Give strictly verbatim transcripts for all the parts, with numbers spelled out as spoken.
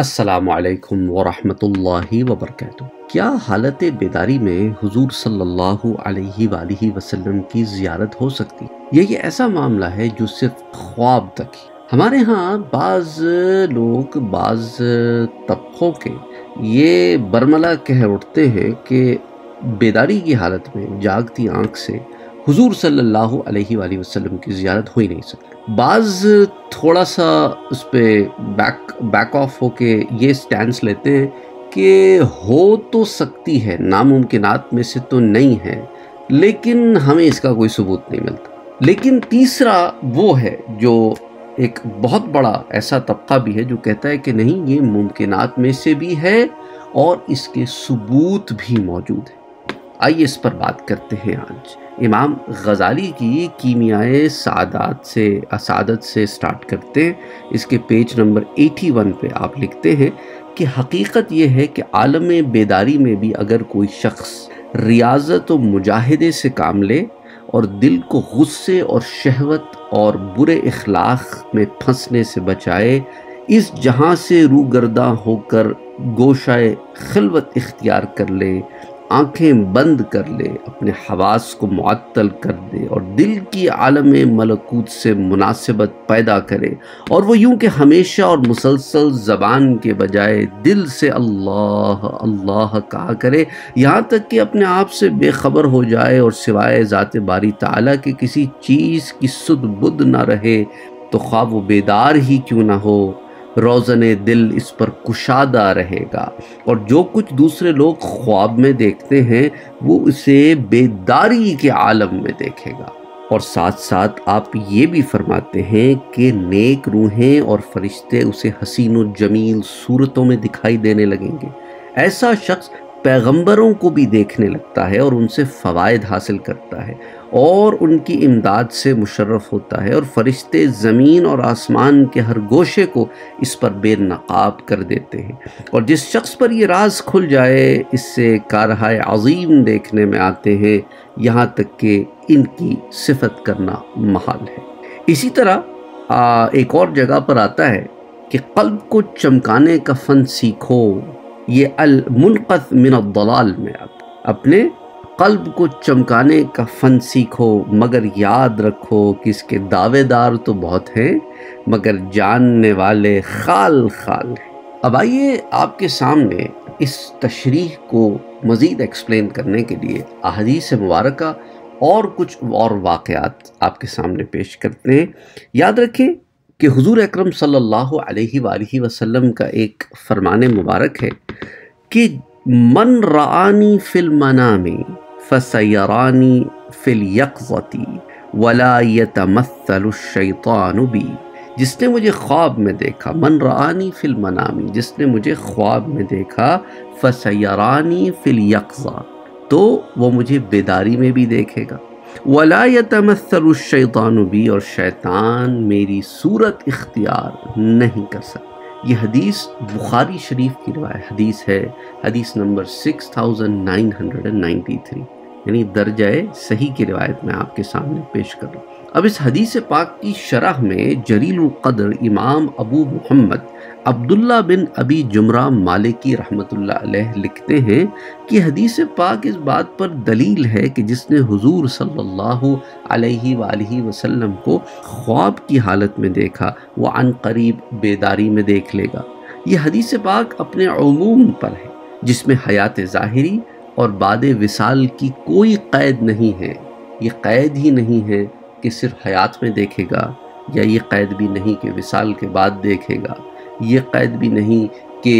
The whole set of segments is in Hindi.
अस्सलामु अलैकुम वरहमतुल्लाहि वबरकातुह। क्या हालत बेदारी में हुजूर सल्लल्लाहु अलैहि वालिहि वसल्लम की ज़ियारत हो सकती है? ये ऐसा मामला है जो सिर्फ ख्वाब तक ही। हमारे यहाँ बाज़ लोग बाज़ तबकों के ये बरमला कह उठते हैं कि बेदारी की हालत में जागती आँख से हुजूर सल्लल्लाहु अलैहि वाली वसल्लम की ज़ियारत हो ही नहीं सकती। बाज़ थोड़ा सा उस पर बैक बैक ऑफ होके ये स्टैंस लेते हैं कि हो तो सकती है, नामुमकिनात में से तो नहीं है, लेकिन हमें इसका कोई सबूत नहीं मिलता। लेकिन तीसरा वो है जो एक बहुत बड़ा ऐसा तबका भी है जो कहता है कि नहीं, ये मुमकिनात में से भी है और इसके सबूत भी मौजूद है। आइए इस पर बात करते हैं। आज इमाम गज़ाली की कीमियाए सादात से असादत से स्टार्ट करते हैं। इसके पेज नंबर इक्यासी पे आप लिखते हैं कि हकीकत यह है कि आलम बेदारी में भी अगर कोई शख्स रियाजत व मुजाहिदे से काम ले और दिल को गुस्से और शहवत और बुरे इखलाक में फंसने से बचाए, इस जहाँ से रूगर्दा होकर गोशाए खिलवत इख्तियार कर ले, आंखें बंद कर ले, अपने हवास को मुअत्तल कर दे और दिल की आलम मलकूत से मुनासिबत पैदा करे, और वो यूँ कि हमेशा और मुसलसल ज़बान के बजाय दिल से अल्लाह अल्लाह कहा करे, यहाँ तक कि अपने आप से बेखबर हो जाए और सिवाय ज़ात बारी ताला के किसी चीज़ की सुध बुध ना रहे, तो ख्वाह वो बेदार ही क्यों ना हो, रोज़ने दिल इस पर कुशादा रहेगा। और जो कुछ दूसरे लोग ख्वाब में देखते हैं वो उसे बेदारी के आलम में देखेगा। और साथ साथ आप ये भी फरमाते हैं कि नेक रूहें और फरिश्ते उसे हसीन और जमील सूरतों में दिखाई देने लगेंगे। ऐसा शख्स पैगंबरों को भी देखने लगता है और उनसे फ़वायद हासिल करता है और उनकी इमदाद से मुशर्रफ होता है, और फरिश्ते ज़मीन और आसमान के हर गोशे को इस पर बेनकाब कर देते हैं। और जिस शख्स पर ये राज खुल जाए, इससे कारहाय अज़ीम देखने में आते हैं, यहाँ तक कि इनकी सिफत करना महाल है। इसी तरह आ, एक और जगह पर आता है कि क़ल्ब को चमकाने का फ़न सीखो। ये अल मुनक़त मिन अद्दलाल में आता है, अपने क़ल्ब को चमकाने का फ़न सीखो, मगर याद रखो कि इसके दावेदार तो बहुत हैं मगर जानने वाले खाल खाल हैं। अब आइए आपके सामने इस तशरीह को मज़ीद एक्सप्लेन करने के लिए अहादीस मुबारका और कुछ और वाक़यात आपके सामने पेश करते हैं। याद रखें कि हुजूर अकरम सल्लल्लाहु अलैहि वालैहि वसल्लम का एक फरमान मुबारक है कि मन रानी फिल मनामी फसयरानी फिल यक़ज़ती वला यतमस्सलु शैतानु बी। जिसने मुझे ख्वाब में देखा, मन रानी फिल मनामी, जिसने मुझे ख्वाब में देखा, फसयरानी फिल यक़ज़ा, तो वो मुझे बेदारी में भी देखेगा, वला यतमस्सलु शैतानु बी, और शैतान मेरी सूरत इख्तियार नहीं कर सकता। ये हदीस बुखारी शरीफ की रवायत हदीस है, हदीस नंबर उनहत्तर सौ तिरानवे यानी दर्जाए सही की रवायत में आपके सामने पेश कर रहा हूँ। अब इस हदीस पाक की शरह में जलीलुल क़द्र इमाम अबू मुहम्मद अब्दुल्ला बिन अबी जुमरा मालिकी रहमतुल्लाह अलैह लिखते हैं कि हदीस पाक इस बात पर दलील है कि जिसने हुजूर सल्लल्लाहु अलैहि वालैहि वसल्लम को ख्वाब की हालत में देखा वो अन करीब बेदारी में देख लेगा। ये हदीस पाक अपने उमूम पर है जिसमें हयात ज़ाहिरी और बाद विसाल की कोई क़ैद नहीं है। ये क़ैद ही नहीं है कि सिर्फ हयात में देखेगा, या ये क़ैद भी नहीं कि विसाल के बाद देखेगा, ये क़ैद भी नहीं कि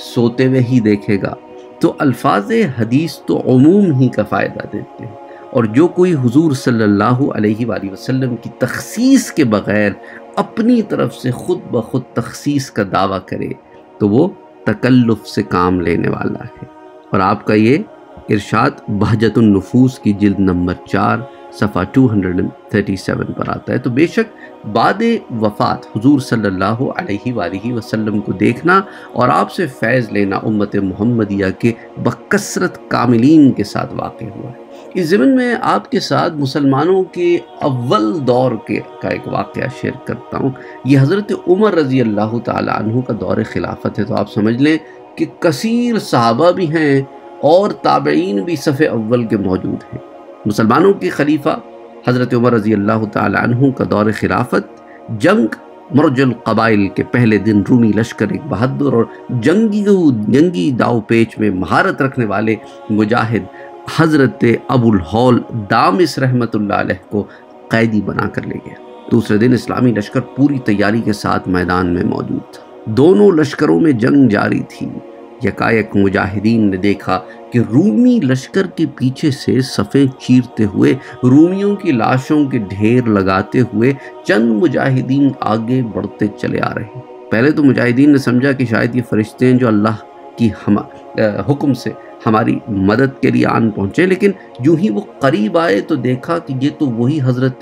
सोते हुए ही देखेगा। तो अल्फाज हदीस तो उमूम ही का फ़ायदा देते हैं, और जो कोई हुजूर सल्लल्लाहु अलैहि वसल्लम की तख़सीस के बग़ैर अपनी तरफ से ख़ुद ब खुद तख़सीस का दावा करे तो वो तकल्लुफ़ से काम लेने वाला है। और आपका ये इरशाद बहजत अल-नुफूस की जिल्द नंबर चार सफ़ा दो सौ सैंतीस पर आता है। तो बेशक बादे वफ़ात हुजूर सल्लल्लाहु अलैहि वालैहि वसल्लम को देखना और आपसे फ़ैज़ लेना उम्मत मुहम्मदिया के बकसरत कामिलीन के साथ वाक़ हुआ है। इस ज़मन में आपके साथ मुसलमानों के अव्वल दौर के का एक वाक़या शेयर करता हूँ। ये हज़रत उमर रज़ी अल्लाह ताला अन्हु का दौर खिलाफत है, तो आप समझ लें कि कसीर सहाबा भी हैं और ताबईन भी सफ़े अव्वल के मौजूद हैं। मुसलमानों के खलीफा हज़रत उमर रज़ी अल्लाह ताला अन्हु का दौर खिलाफत जंग मरजुल कबाइल के पहले दिन रूमी लश्कर एक बहादुर और जंगी जंगी दाव पेच में महारत रखने वाले मुजाहिद हज़रत अबुल हौल दामिस रहमतुल्लाह अलैह को कैदी बना कर ले गया। दूसरे दिन इस्लामी लश्कर पूरी तैयारी के साथ मैदान में मौजूद था। दोनों लश्करों में जंग जारी थी। यकायक मुजाहिदीन ने देखा कि रूमी लश्कर के पीछे से सफ़े चीरते हुए रूमियों की लाशों के ढेर लगाते हुए चंद मुजाहिदीन आगे बढ़ते चले आ रहे। पहले तो मुजाहिदीन ने समझा कि शायद ये फरिश्ते हैं जो अल्लाह की हम हुक्म से हमारी मदद के लिए आन पहुँचे, लेकिन यूँ ही वो करीब आए तो देखा कि ये तो वही हज़रत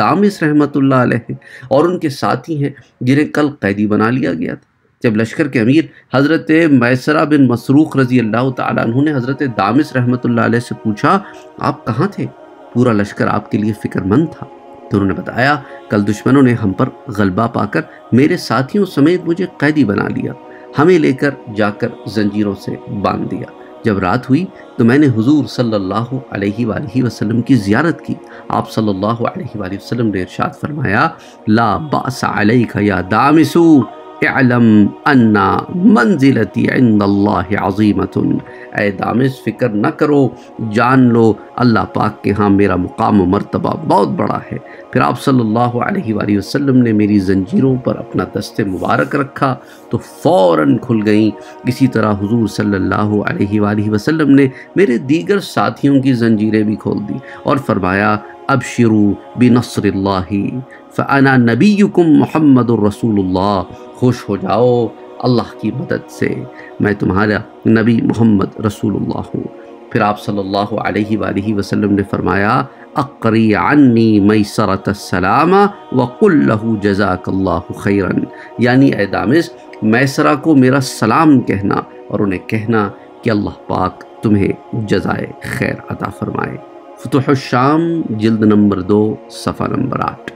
दामिस रहमतुल्लाह अलैह और उनके साथी हैं जिन्हें कल कैदी बना लिया गया था। जब लश्कर के अमीर हज़रत मैसरा बिन मसरूख रज़ी अल्लाह ताला अन्हु ने हज़रत दामिस रहमतुल्लाह अलैह से पूछा, आप कहाँ थे? पूरा लश्कर आपके लिए फ़िक्रमंद था। तो उन्होंने बताया, कल दुश्मनों ने हम पर गलबा पाकर मेरे साथियों समेत मुझे कैदी बना लिया, हमें लेकर जाकर जंजीरों से बांध दिया। जब रात हुई तो मैंने हुजूर सल्लल्लाहु अलैहि वालैहि वसल्लम की ज़ियारत की। आप सल्लल्लाहु अलैहि वालैहि वसल्लम ने इरशाद फरमाया, ला बास अलैका या दामिसू इअलम अन्ना मंजिलती इंदल्लाहि अज़ीमतुन। ऐ दामिस, फ़िक्र न करो, जान लो अल्लाह पाक के यहाँ मेरा मुकाम व मरतबा बहुत बड़ा है। फिर आप सल्लल्लाहु अलैहि वसल्लम ने मेरी ज़ंजीरों पर अपना दस्ते मुबारक रखा तो फ़ौरन खुल गईं। इसी तरह हुजूर सल्लल्लाहु अलैहि वसल्लम ने मेरे दीगर साथियों की ज़ंजीरें भी खोल दी और फरमाया, अबशिरू बिनस्रिल्लाहि फ़अना नबीयुकुम मुहम्मदुर रसूलुल्लाह। खुश हो जाओ अल्लाह की मदद से, मैं तुम्हारा नबी मोहम्मद रसूलुल्लाह हूँ। फिर आप सल्लल्लाहु अलैहि वालैहि वसल्लम ने फरमाया, अक़री अन्नी मैसरत अस्सलामा व कुल लहू जज़ाकल्लाहु खैरन। यानी ऐ दामिस, मैसरा को मेरा सलाम कहना और उन्हें कहना कि अल्लाह पाक तुम्हें जज़ाए खैर अता फ़रमाए। फुतुह अश-शाम जिल्द नंबर दो सफ़ा नंबर आठ।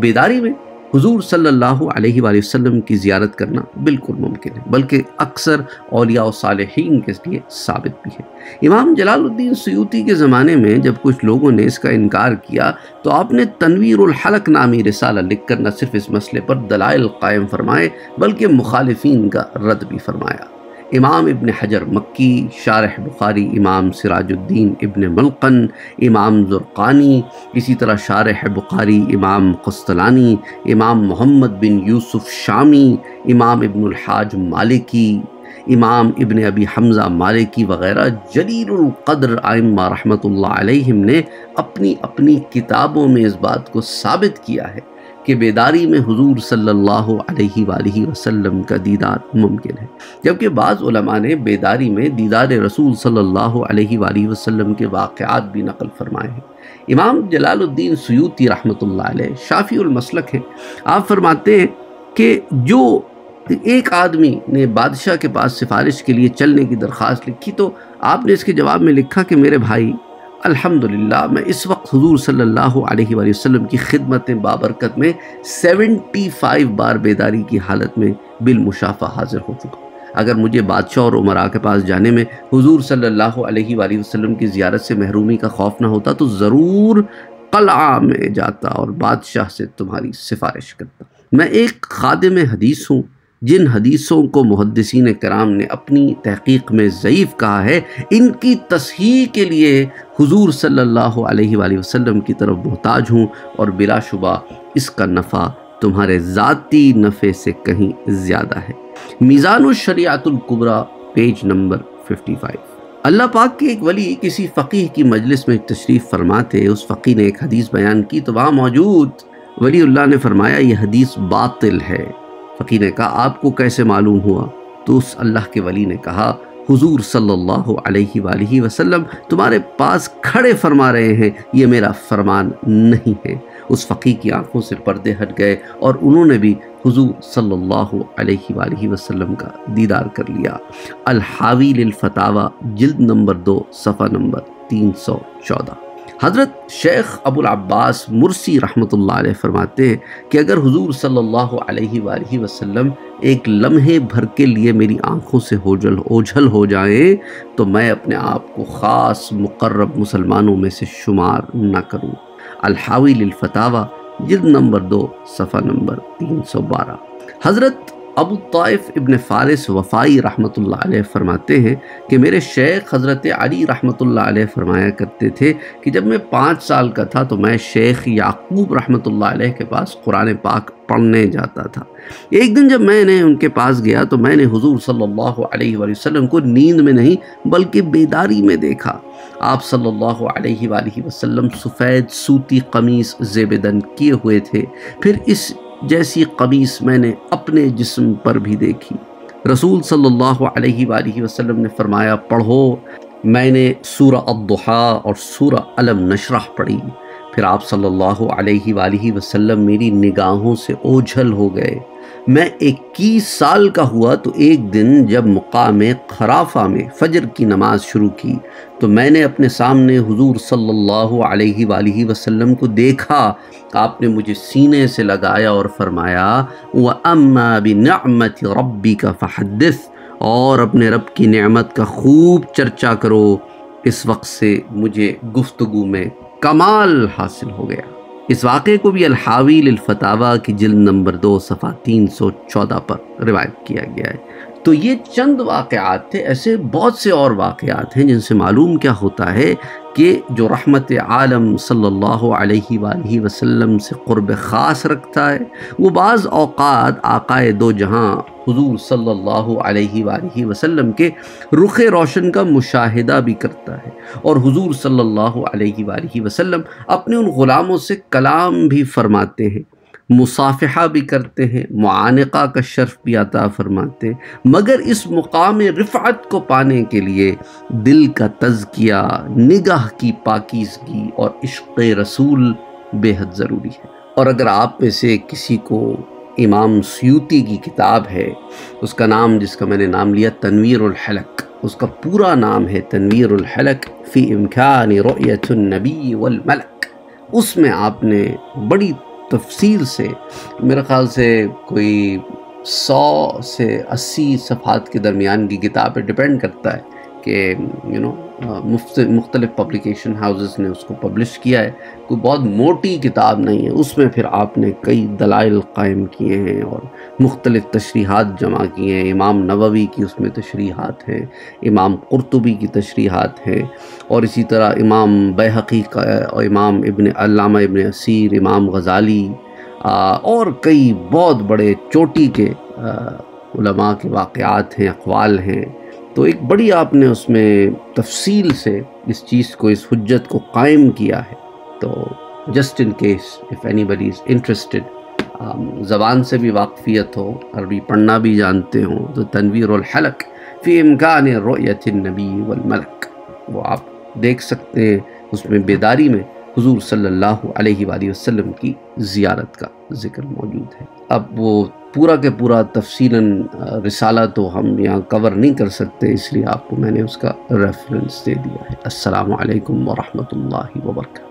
बेदारी में हुजूर सल्लल्लाहु अलैहि वसल्लम की ज़ियारत करना बिल्कुल मुमकिन है, बल्कि अक्सर औलिया और सालेहीन के लिए साबित भी है। इमाम जलालुद्दीन सुयूती के ज़माने में जब कुछ लोगों ने इसका इनकार किया तो आपने तनवीर अल-हलक नामी रिसाला लिखकर न सिर्फ इस मसले पर दलाइल कायम फरमाए बल्कि मुखालिफीन का रद्द भी फरमाया। इमाम इब्न हजर मक्की, शारह बुखारी इमाम सिराजुद्दीन इब्न मलकन, इमाम जुरकानी, इसी तरह शारह बुखारी इमाम खुस्तलानी, इमाम मोहम्मद बिन यूसुफ शामी, इमाम इब्न अल-हज्ज मालिकी, इमाम इब्न अबी हमज़ा मालिकी वग़ैरह जलीलुल क़द्र आइम्मा रहमतुल्लाह अलैहिम ने अपनी अपनी किताबों में इस बात को साबित किया है कि बेदारी में हुजूर सल्लल्लाहु अलैहि वालैहि वसल्लम का दीदार मुमकिन है, जबकि बाज़ उलमा ने बेदारी में दीदार रसूल सल्लल्लाहु अलैहि वालैहि वसल्लम के वाक़ियात भी नकल फरमाए हैं। इमाम जलालुद्दीन सुयूती रहमतुल्लाह अलैह शाफ़ीउल मसलक हैं। आप फरमाते हैं कि जो एक आदमी ने बादशाह के पास सिफारिश के लिए चलने की दरख्वास्त लिखी तो आपने इसके जवाब में लिखा कि मेरे भाई, अल्हम्दुलिल्लाह मैं इस वक्त हुजूर सल्लल्लाहु अलैहि वसल्लम की खिदमत बाबरकत में पचहत्तर बार बेदारी की हालत में बिलमुशाफा हाज़िर हो चुका। अगर मुझे बादशाह और उमरा के पास जाने में हुजूर सल्लल्लाहु अलैहि वसल्लम की ज़ियारत से महरूमी का खौफ ना होता तो ज़रूर क़लआ में जाता और बादशाह से तुम्हारी सिफारिश करता। मैं एक ख़ादिम हदीस हूँ। जिन हदीसों को मुहद्दिसीन कराम ने अपनी तहक़ीक़ में ज़ईफ़ कहा है, इनकी तसहीह के लिए हुजूर सल्लल्लाहु अलैहि वसल्लम की तरफ मोहताज हूँ और बिलाशुबा इसका नफ़ा तुम्हारे ज़ाती नफ़े से कहीं ज़्यादा है। मिज़ान अल-शरिया अल-कुबरा पेज नंबर पचपन। अल्लाह पाक के एक वली किसी फ़क़ीह की मजलिस में तशरीफ़ फरमाते, उस फ़क़ीह ने एक हदीस बयान की तो वहाँ मौजूद वलीउल्लाह ने फरमाया, यह हदीस बातिल है। फ़कीर ने कहा, आपको कैसे मालूम हुआ? तो उस अल्लाह के वली ने कहा, हुजूर सल्लल्लाहु अलैहि वालैहि वसल्लम तुम्हारे पास खड़े फरमा रहे हैं, ये मेरा फरमान नहीं है। उस फ़कीर की आंखों से पर्दे हट गए और उन्होंने भी हुजूर सल्लल्लाहु अलैहि वालैहि वसल्लम का दीदार कर लिया। अल-हावी लिल-फतावा जिल्द नंबर दो सफ़ा नंबर तीन सौ चौदह। हज़रत शेख अबुल अब्बास मुर्सी रहमतुल्लाह अलैह फरमाते हैं कि अगर हुजूर सल्लल्लाहु अलैहि वालैहि वसल्लम एक लम्हे भर के लिए मेरी आँखों से होजल ओझल हो जाएं तो मैं अपने आप को ख़ास मुकर्रब मुसलमानों में से शुमार न करूं। अल-हावी लिल-फतावा जिल्द नंबर दो सफ़ा नंबर तीन सौ बारह। हज़रत अबू ताइफ इब्न फारिस वफ़ाई रहमतुल्लाह अलैह फरमाते हैं कि मेरे शेख हज़रत अली रहमतुल्लाह अलैह फरमाया करते थे कि जब मैं पाँच साल का था तो मैं शेख याकूब रहमतुल्लाह अलैह के पास कुरान पाक पढ़ने जाता था। एक दिन जब मैंने उनके पास गया तो मैंने हुजूर सल्लल्लाहु अलैहि वसल्लम को नींद में नहीं बल्कि बेदारी में देखा। आप सल्लल्लाहु अलैहि वसल्लम सफ़ेद सूती कमीज़ ज़ेबेदन किए हुए थे, फिर इस जैसी कमीज़ मैंने अपने जिस्म पर भी देखी। रसूल सल्लल्लाहु अलैहि वसल्लम ने फरमाया, पढ़ो। मैंने सूरह अद्दुहा और सूरह अलम नशरह पढ़ी। फिर आप सल्लल्लाहु अलैहि वसल्लम मेरी निगाहों से ओझल हो गए। मैं इक्कीस साल का हुआ तो एक दिन जब मुक़ाम खराफा में फ़जर की नमाज़ शुरू की तो मैंने अपने सामने हुजूर सल्लल्लाहु अलैहि वसल्लम को देखा। आपने मुझे सीने से लगाया और फरमाया, व अम्मा बिनिअमति रब्बिका फहद्दिस, और अपने रब की नेमत का खूब चर्चा करो। इस वक्त से मुझे गुफ्तगू में कमाल हासिल हो गया। इस वाक़े को भी अल-हावी लिल-फतावा की जिल्द नंबर दो सफ़ा तीन सौ चौदह पर रिवायत किया गया है। तो ये चंद वाक़यात थे, ऐसे बहुत से और वाक़यात हैं जिनसे मालूम क्या होता है कि जो रहमत आलम सल्लल्लाहु अलैहि वसल्लम से क़ुर्ब ख़ास रखता है वो बाज़ औक़ात आक़ाए दो जहाँ हुजूर सल्लल्लाहु अलैहि वसल्लम के रुख रोशन का मुशाहिदा भी करता है, और हुजूर सल्लल्लाहु अलैहि वसल्लम अपने उन ग़ुलामों से कलाम भी फरमाते हैं, मुसाफ़हा भी करते हैं, मुआनका का शर्फ भी अता फरमाते हैं। मगर इस मुकाम रिफ़अत को पाने के लिए दिल का तज़किया, निगाह की पाकीज़गी और इश्क़ रसूल बेहद ज़रूरी है। और अगर आप में से किसी को इमाम सुयूती की किताब है, उसका नाम जिसका मैंने नाम लिया तनवीर अल हलक, उसका पूरा नाम है तनवीर अल हलक फ़ी इमकान रुयत अन-नबी व अल-मलक। उसमें आपने बड़ी तफसील से, मेरे ख़्याल से कोई सौ से अस्सी सफ़ात के दरमियान की किताब पर डिपेंड करता है कि यू नो मुफ्त मुख्तलिफ़ पब्लिकेशन हाउसेस ने उसको पब्लिश किया है, कोई बहुत मोटी किताब नहीं है। उसमें फिर आपने कई दलाइल कायम किए हैं और मुख्तलिफ़ तशरीहात जमा किए हैं। इमाम नववी की उसमें तशरीहात हैं, इमाम कुर्तुबी की तशरीहात हैं, और इसी तरह इमाम बैहक़ी का, और इमाम इब्न अल्लामा इब्न असीर, इमाम गज़ाली और कई बहुत बड़े चोटी के उलमा के वाक़यात हैं, अक़वाल हैं। तो एक बड़ी आपने उसमें तफसील से इस चीज़ को, इस हुज्जत को कायम किया है। तो just in case if anybody is interested, ज़बान से भी वाकफ़ियत हो, अरबी पढ़ना भी जानते हो, तो तनवीर अल हलक फ़ी इमकान रुयत अन-नबी वल मलक वो आप देख सकते हैं। उसमें बेदारी में हुजूर सल्लल्लाहु अलैहि वसल्लम की ज़ियारत का ज़िक्र मौजूद है। अब वो पूरा के पूरा तफसीलन रिसाला तो हम यहाँ कवर नहीं कर सकते, इसलिए आपको मैंने उसका रेफरेंस दे दिया है। अस्सलामु अलैकुम व रहमतुल्लाहि व बरकातहू।